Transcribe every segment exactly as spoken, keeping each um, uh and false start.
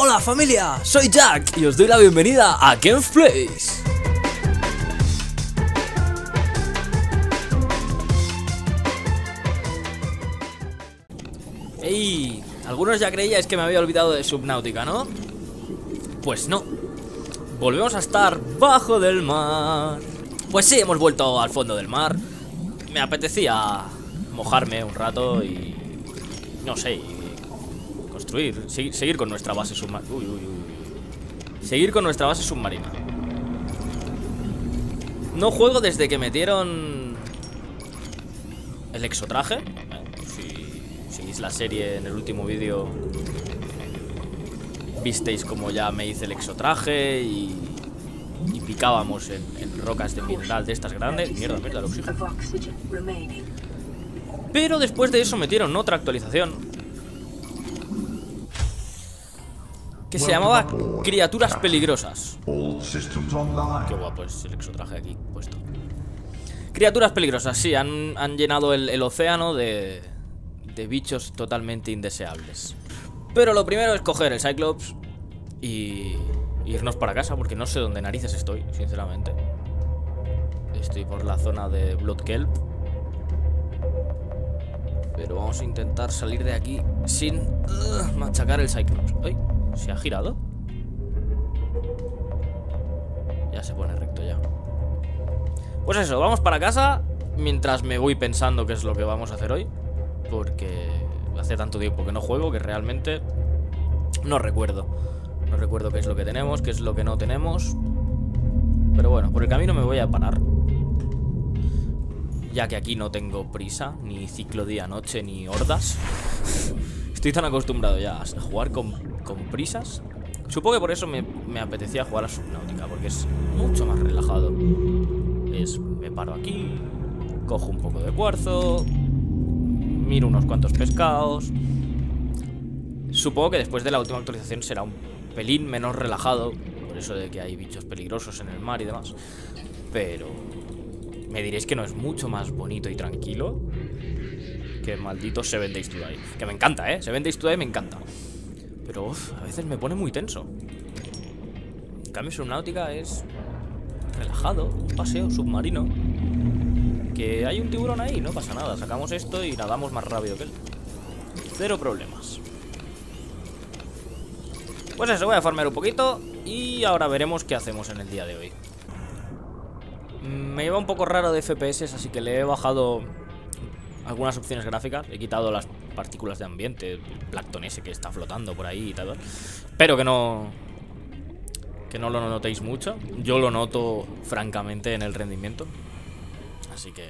Hola familia, soy Jack y os doy la bienvenida a Ken's Place. Ey, algunos ya creíais que me había olvidado de Subnautica, ¿no? Pues no. Volvemos a estar bajo del mar. Pues sí, hemos vuelto al fondo del mar. Me apetecía mojarme un rato y... no sé, construir, seguir, seguir con nuestra base submarina. Uy, uy, uy. Seguir con nuestra base submarina. No juego desde que metieron el exotraje. Eh, si seguís la serie, en el último vídeo visteis como ya me hice el exotraje y, y picábamos en, en rocas de mineral de estas grandes. Mierda, mierda, el oxígeno. Pero después de eso metieron otra actualización que se llamaba Criaturas Peligrosas. Qué guapo es el exotraje aquí puesto. Criaturas Peligrosas, sí, han, han llenado el, el océano de, de bichos totalmente indeseables. Pero lo primero es coger el Cyclops y irnos para casa, porque no sé dónde narices estoy, sinceramente. Estoy por la zona de Blood Kelp, pero vamos a intentar salir de aquí sin uh, machacar el Cyclops. ¡Ay! ¿Se ha girado? Ya se pone recto ya. Pues eso, vamos para casa mientras me voy pensando qué es lo que vamos a hacer hoy, porque hace tanto tiempo que no juego que realmente no recuerdo. No recuerdo qué es lo que tenemos, qué es lo que no tenemos. Pero bueno, por el camino me voy a parar, ya que aquí no tengo prisa, ni ciclo día-noche, ni hordas. Estoy tan acostumbrado ya a jugar con, con prisas. Supongo que por eso me, me apetecía jugar a Subnautica, porque es mucho más relajado. Es, me paro aquí, cojo un poco de cuarzo, miro unos cuantos pescados. Supongo que después de la última actualización será un pelín menos relajado, por eso de que hay bichos peligrosos en el mar y demás. Pero... ¿me diréis que no es mucho más bonito y tranquilo que maldito Seven Days to Die? Que me encanta, ¿eh? Seven Days to Die me encanta. Pero uf, a veces me pone muy tenso. En cambio, Subnautica es relajado, un paseo submarino. Que hay un tiburón ahí, no pasa nada. Sacamos esto y nadamos más rápido que él. Cero problemas. Pues eso, voy a farmear un poquito y ahora veremos qué hacemos en el día de hoy. Me lleva un poco raro de F P S, así que le he bajado algunas opciones gráficas. He quitado las partículas de ambiente, el plancton ese que está flotando por ahí y tal. Espero que no, que no lo notéis mucho. Yo lo noto, francamente, en el rendimiento. Así que...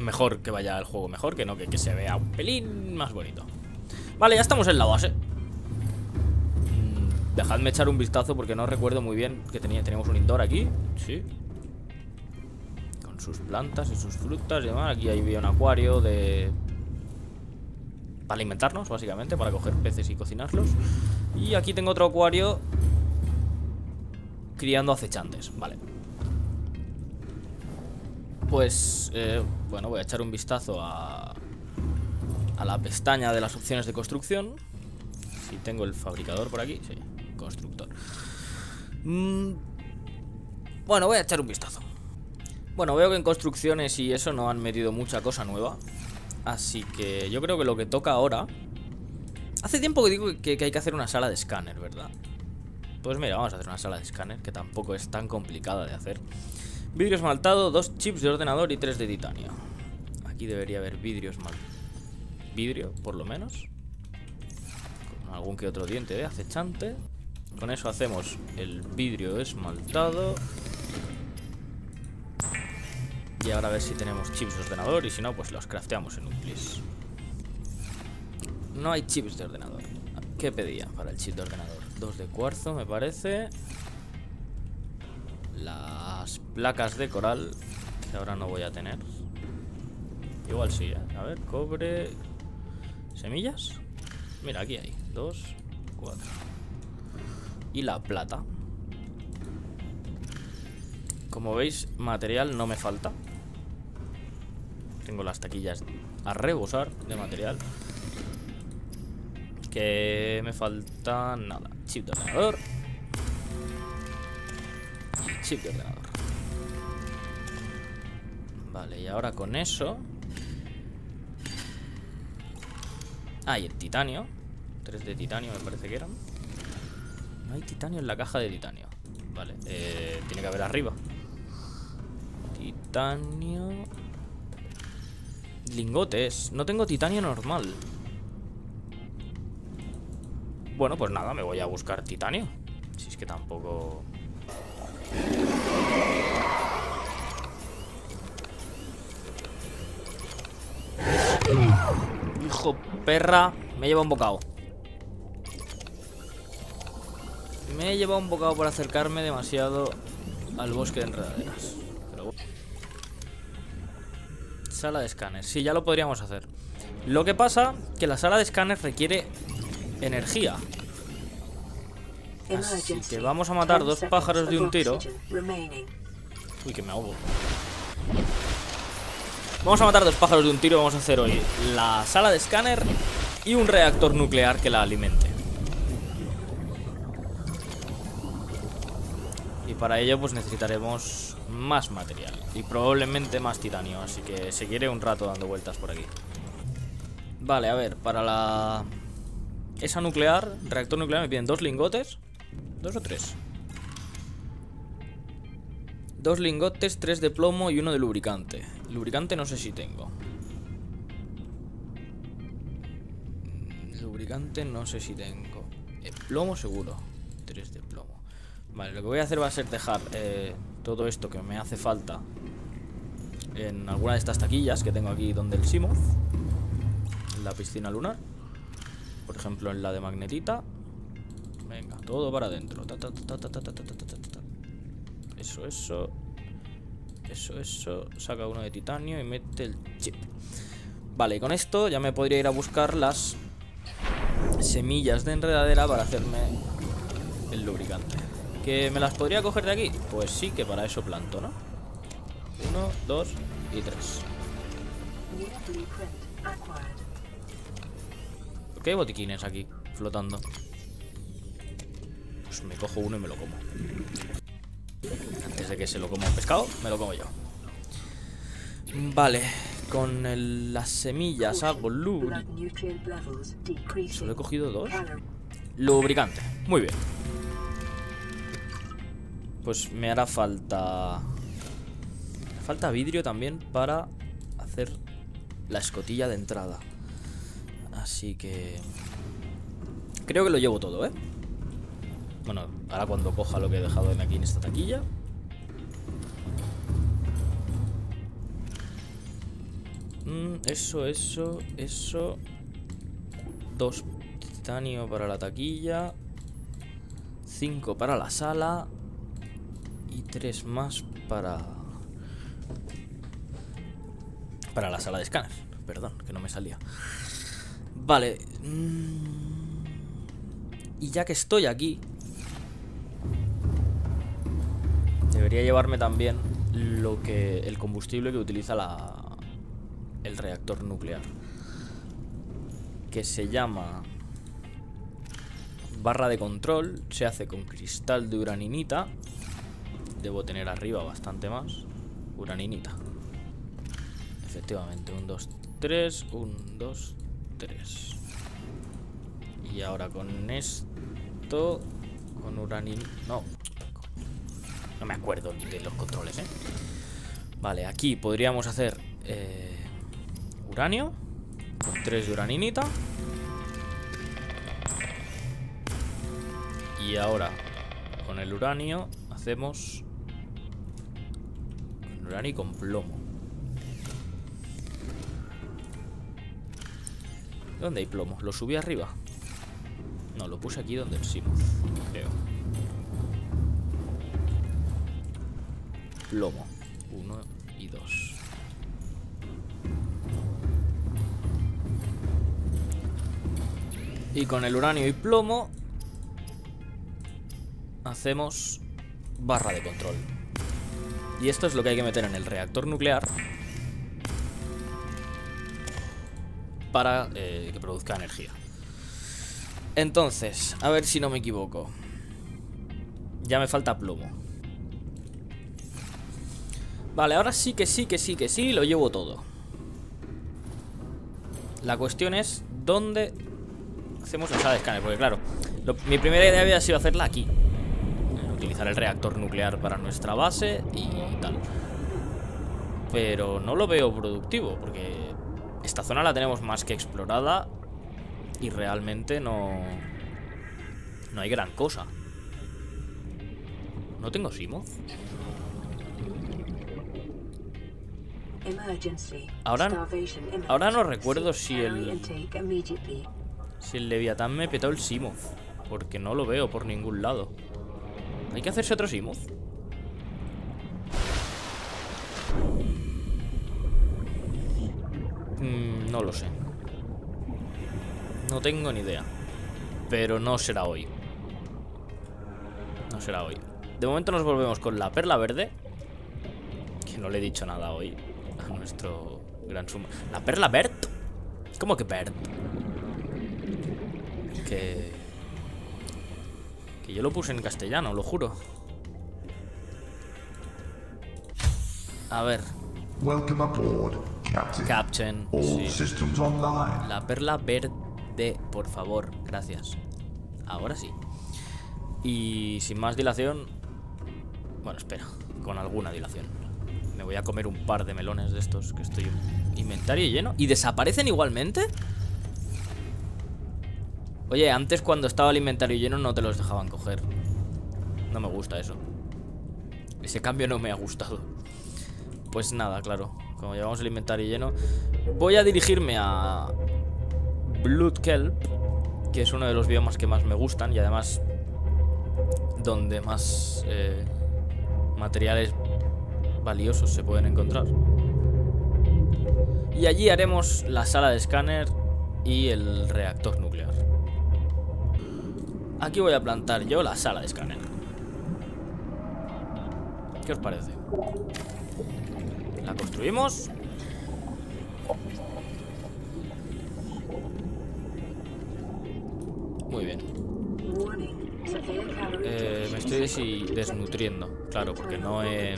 mejor que vaya el juego mejor, que no que, que se vea un pelín más bonito. Vale, ya estamos en la base. Dejadme echar un vistazo porque no recuerdo muy bien que tenía, teníamos un indoor aquí, sí, con sus plantas y sus frutas y demás. Aquí había un acuario de... para alimentarnos, básicamente, para coger peces y cocinarlos. Y aquí tengo otro acuario criando acechantes, vale. Pues, eh, bueno, voy a echar un vistazo a, a la pestaña de las opciones de construcción. Si tengo el fabricador por aquí, sí. Constructor. Mm. Bueno, voy a echar un vistazo. Bueno, veo que en construcciones y eso no han metido mucha cosa nueva, así que yo creo que lo que toca ahora... hace tiempo que digo que, que hay que hacer una sala de escáner, ¿verdad? Pues mira, vamos a hacer una sala de escáner, que tampoco es tan complicada de hacer. Vidrio esmaltado, dos chips de ordenador y tres de titanio. Aquí debería haber vidrio esmaltado. Vidrio, por lo menos. Con algún que otro diente de acechante. Con eso hacemos el vidrio esmaltado. Y ahora a ver si tenemos chips de ordenador. Y si no, pues los crafteamos en un plis. No hay chips de ordenador. ¿Qué pedía para el chip de ordenador? Dos de cuarzo, me parece. Las placas de coral, que ahora no voy a tener. Igual sí, ¿eh? A ver, cobre. ¿Semillas? Mira, aquí hay dos, cuatro. Y la plata. Como veis, material no me falta. Tengo las taquillas a rebosar de material. Que eh, me falta nada. Chip de ordenador. Chip de ordenador. Vale, y ahora con eso... Ah, y el titanio. Tres de titanio me parece que eran. No hay titanio en la caja de titanio. Vale, eh, tiene que haber arriba. Titanio... Lingotes. No tengo titanio normal. Bueno, pues nada, me voy a buscar titanio. Si es que tampoco... Hijo perra, me lleva un bocado. Me he llevado un bocado por acercarme demasiado al bosque de enredaderas. Pero... Sala de escáner. Sí, ya lo podríamos hacer. Lo que pasa que la sala de escáner requiere energía. Así que vamos a matar dos pájaros de un tiro. Uy, que me ahogo. Vamos a matar dos pájaros de un tiro. Vamos a hacer hoy la sala de escáner y un reactor nuclear que la alimente. Y para ello pues necesitaremos más material y probablemente más titanio, así que seguiré un rato dando vueltas por aquí. Vale, a ver, para la... Esa nuclear, reactor nuclear, me piden dos lingotes. ¿Dos o tres? Dos lingotes, tres de plomo y uno de lubricante. Lubricante no sé si tengo. Lubricante no sé si tengo. El plomo seguro. Tres de plomo. Vale, lo que voy a hacer va a ser dejar eh, todo esto que me hace falta en alguna de estas taquillas que tengo aquí donde el Simoth, en la piscina lunar. Por ejemplo, en la de magnetita. Venga, todo para adentro. Eso, eso. Eso, eso. Saca uno de titanio y mete el chip. Vale, y con esto ya me podría ir a buscar las semillas de enredadera para hacerme el lubricante. ¿Que me las podría coger de aquí? Pues sí, que para eso planto, ¿no? Uno, dos y tres. ¿Por qué hay botiquines aquí flotando? Pues me cojo uno y me lo como. Antes de que se lo coma un pescado, me lo como yo. Vale, con el, las semillas hago lubricante. Solo he cogido dos. Lubricante, muy bien. Pues me hará falta... Me falta vidrio también para hacer la escotilla de entrada. Así que... Creo que lo llevo todo, ¿eh? Bueno, ahora cuando coja lo que he dejado en aquí en esta taquilla. Mm, eso, eso, eso. Dos titanio para la taquilla. Cinco para la sala. Y tres más para... Para la sala de escáner. Perdón, que no me salía. Vale. Mm, y ya que estoy aquí... Debería llevarme también lo que el combustible que utiliza la, el reactor nuclear, que se llama barra de control. Se hace con cristal de uraninita. Debo tener arriba bastante más uraninita. Efectivamente, uno, dos, tres, uno, dos, tres. Y ahora con esto, con uraninita... No. No me acuerdo de los controles, ¿eh? Vale, aquí podríamos hacer eh, uranio con tres de uraninita. Y ahora con el uranio hacemos con uranio y con plomo. ¿Dónde hay plomo? ¿Lo subí arriba? No, lo puse aquí donde el Simoth, creo. Plomo, uno y dos. Y con el uranio y plomo hacemos barra de control. Y esto es lo que hay que meter en el reactor nuclear para eh, que produzca energía. Entonces, a ver si no me equivoco. Ya me falta plomo. Vale, ahora sí que sí, que sí, que sí, lo llevo todo. La cuestión es dónde hacemos la sala de escáner, porque claro, lo, mi primera idea había sido hacerla aquí. Utilizar el reactor nuclear para nuestra base y tal. Pero no lo veo productivo, porque esta zona la tenemos más que explorada y realmente no, no hay gran cosa. ¿No tengo Simoth? Ahora, ahora no recuerdo si el Si el Leviatán me petó el Simoth, porque no lo veo por ningún lado. ¿Hay que hacerse otro Simoth? Mm, no lo sé. No tengo ni idea. Pero no será hoy. No será hoy. De momento nos volvemos con la perla verde, que no le he dicho nada hoy a nuestro gran suma. ¿La perla verde? ¿Cómo que verde? Que... que yo lo puse en castellano, lo juro. A ver. Welcome aboard, Captain. Captain. All systems online. La perla verde, por favor, gracias. Ahora sí. Y sin más dilación... bueno, espera, con alguna dilación. Me voy a comer un par de melones de estos que estoy... inventario lleno. ¿Y desaparecen igualmente? Oye, antes cuando estaba el inventario lleno no te los dejaban coger. No me gusta eso. Ese cambio no me ha gustado. Pues nada, claro, como llevamos el inventario lleno, voy a dirigirme a Blood Kelp, que es uno de los biomas que más me gustan y además donde más eh, materiales valiosos se pueden encontrar. Y allí haremos la sala de escáner y el reactor nuclear. Aquí voy a plantar yo la sala de escáner. ¿Qué os parece? La construimos. Muy bien. Eh, me estoy desnutriendo. Claro, porque no he...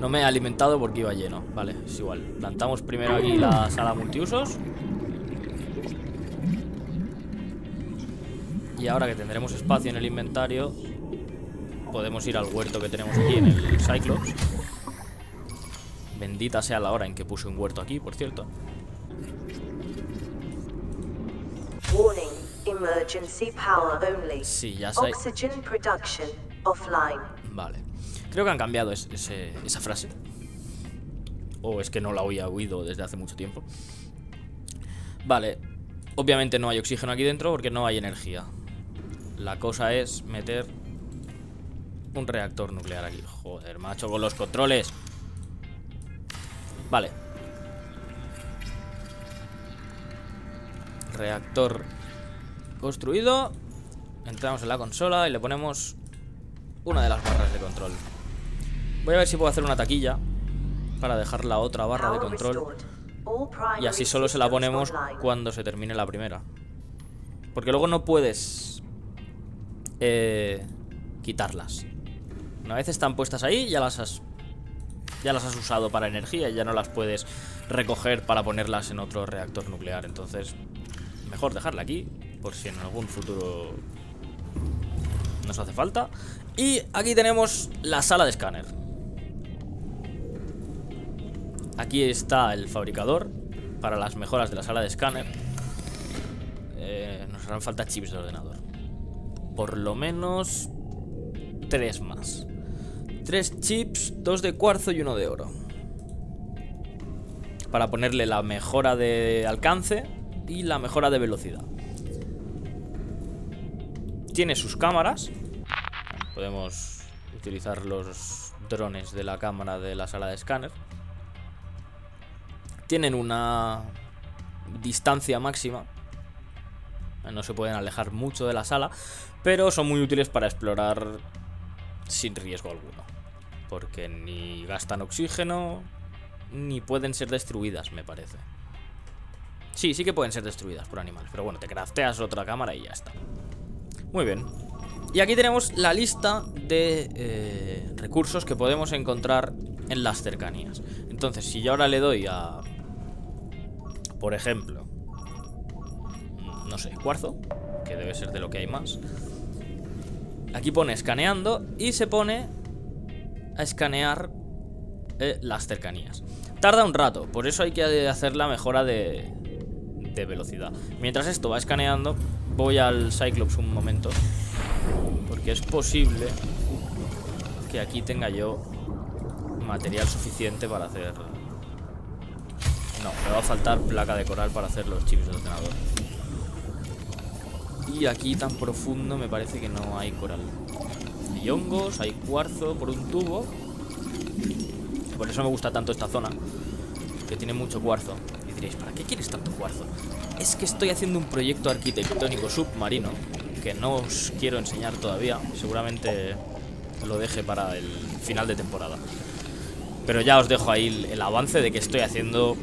no me he alimentado porque iba lleno. Vale, es igual. Plantamos primero aquí la sala multiusos. Y ahora que tendremos espacio en el inventario, podemos ir al huerto que tenemos aquí en el Cyclops. Bendita sea la hora en que puse un huerto aquí, por cierto. Sí, ya sé. Vale. Creo que han cambiado es, ese, esa frase. O es que no la había oído desde hace mucho tiempo. Vale. Obviamente no hay oxígeno aquí dentro porque no hay energía. La cosa es meter un reactor nuclear aquí. Joder, macho, con los controles. Vale. Reactor construido. Entramos en la consola y le ponemos una de las barras de control. Voy a ver si puedo hacer una taquilla para dejar la otra barra de control, y así solo se la ponemos cuando se termine la primera, porque luego no puedes eh, quitarlas. Una vez están puestas ahí, ya las has, ya las has usado para energía y ya no las puedes recoger para ponerlas en otro reactor nuclear. Entonces mejor dejarla aquí por si en algún futuro nos hace falta. Y aquí tenemos la sala de escáner. Aquí está el fabricador para las mejoras de la sala de escáner. Eh, nos harán falta chips de ordenador. Por lo menos tres más. Tres chips, dos de cuarzo y uno de oro. Para ponerle la mejora de alcance y la mejora de velocidad. Tiene sus cámaras. Podemos utilizar los drones de la cámara de la sala de escáner. Tienen una distancia máxima. No se pueden alejar mucho de la sala, pero son muy útiles para explorar sin riesgo alguno, porque ni gastan oxígeno ni pueden ser destruidas, me parece. Sí, sí que pueden ser destruidas por animales, pero bueno, te crafteas otra cámara y ya está. Muy bien. Y aquí tenemos la lista de eh, recursos que podemos encontrar en las cercanías. Entonces, si yo ahora le doy a... por ejemplo, no sé, cuarzo, que debe ser de lo que hay más. Aquí pone escaneando y se pone a escanear eh, las cercanías. Tarda un rato, por eso hay que hacer la mejora de, de velocidad. Mientras esto va escaneando, voy al Cyclops un momento, porque es posible que aquí tenga yo material suficiente para hacer... No, me va a faltar placa de coral para hacer los chips de ordenador. Y aquí tan profundo me parece que no hay coral. Hay hongos, hay cuarzo por un tubo. Por eso me gusta tanto esta zona, que tiene mucho cuarzo. Y diréis, ¿para qué quieres tanto cuarzo? Es que estoy haciendo un proyecto arquitectónico submarino que no os quiero enseñar todavía. Seguramente lo deje para el final de temporada. Pero ya os dejo ahí el, el avance de que estoy haciendo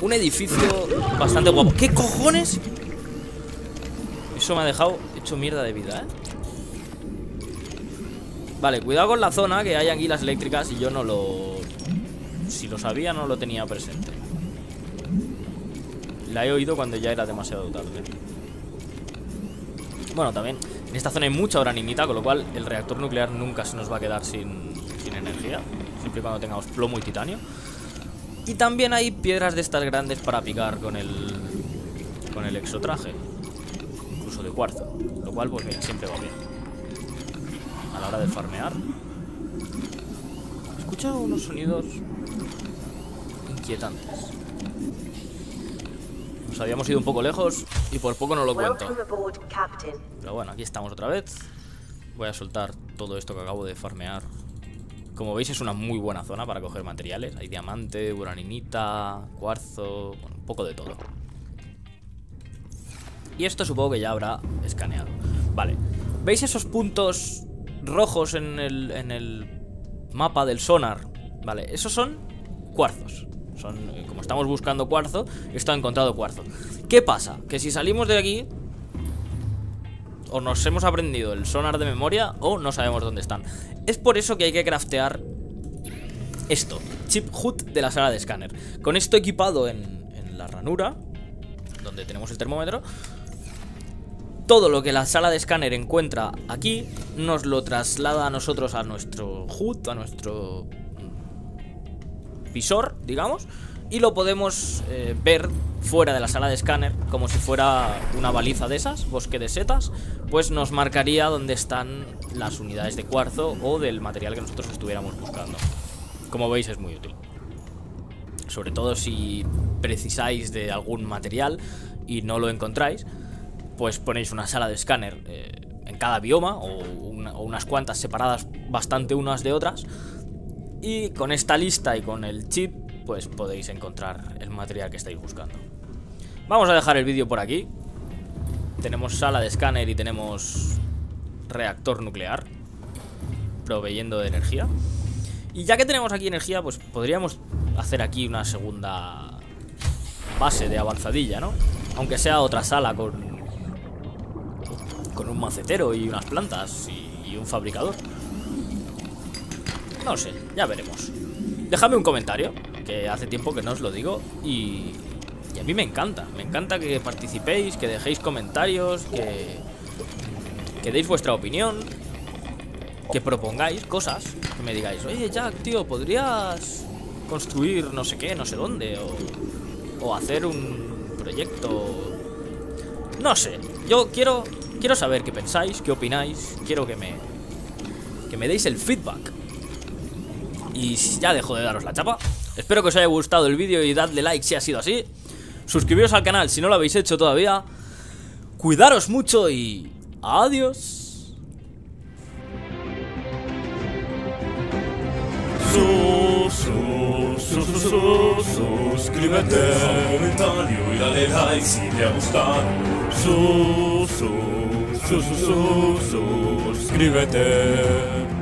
un edificio bastante guapo. ¿Qué cojones? Eso me ha dejado hecho mierda de vida, ¿eh? Vale, cuidado con la zona, que hay aquí las eléctricas y yo no lo... Si lo sabía, no lo tenía presente. La he oído cuando ya era demasiado tarde. Bueno, también en esta zona hay mucha uranimita, con lo cual el reactor nuclear nunca se nos va a quedar sin, sin energía. Siempre cuando tengamos plomo y titanio. Y también hay piedras de estas grandes para picar con el con el exotraje, incluso de cuarzo, lo cual pues mira, siempre va bien a la hora de farmear. Escucho unos sonidos inquietantes. Nos habíamos ido un poco lejos y por poco no lo cuento, pero bueno, aquí estamos otra vez. Voy a soltar todo esto que acabo de farmear. Como veis, es una muy buena zona para coger materiales. Hay diamante, uraninita, cuarzo, bueno, un poco de todo. Y esto supongo que ya habrá escaneado. Vale, ¿veis esos puntos rojos en el, en el mapa del sonar? Vale, esos son cuarzos. Son, como estamos buscando cuarzo, esto ha encontrado cuarzo. ¿Qué pasa? Que si salimos de aquí... o nos hemos aprendido el sonar de memoria o no sabemos dónde están. Es por eso que hay que craftear esto, chip H U D de la sala de escáner. Con esto equipado en, en la ranura, donde tenemos el termómetro, todo lo que la sala de escáner encuentra aquí nos lo traslada a nosotros, a nuestro H U D, a nuestro visor, digamos, y lo podemos eh, ver fuera de la sala de escáner, como si fuera una baliza de esas, bosque de setas. Pues nos marcaría dónde están las unidades de cuarzo o del material que nosotros estuviéramos buscando. Como veis, es muy útil, sobre todo si precisáis de algún material y no lo encontráis. Pues ponéis una sala de escáner eh, en cada bioma o, una, o unas cuantas separadas bastante unas de otras. Y con esta lista y con el chip pues podéis encontrar el material que estáis buscando. Vamos a dejar el vídeo por aquí. Tenemos sala de escáner y tenemos reactor nuclear proveyendo de energía. Y ya que tenemos aquí energía, pues podríamos hacer aquí una segunda base de avanzadilla, ¿no? Aunque sea otra sala con con un macetero y unas plantas y, y un fabricador. No sé, ya veremos. Dejadme un comentario, que hace tiempo que no os lo digo, y, y a mí me encanta, me encanta que participéis, que dejéis comentarios, que, que deis vuestra opinión, que propongáis cosas, que me digáis, oye Jack, tío, podrías construir no sé qué, no sé dónde, o, o hacer un proyecto, no sé, yo quiero, quiero saber qué pensáis, qué opináis, quiero que me, que me deis el feedback. Y ya dejo de daros la chapa. Espero que os haya gustado el vídeo y dadle like si ha sido así. Suscribiros al canal si no lo habéis hecho todavía. Cuidaros mucho y... adiós. Suscríbete, comentario y dale like si te ha gustado. Suscríbete.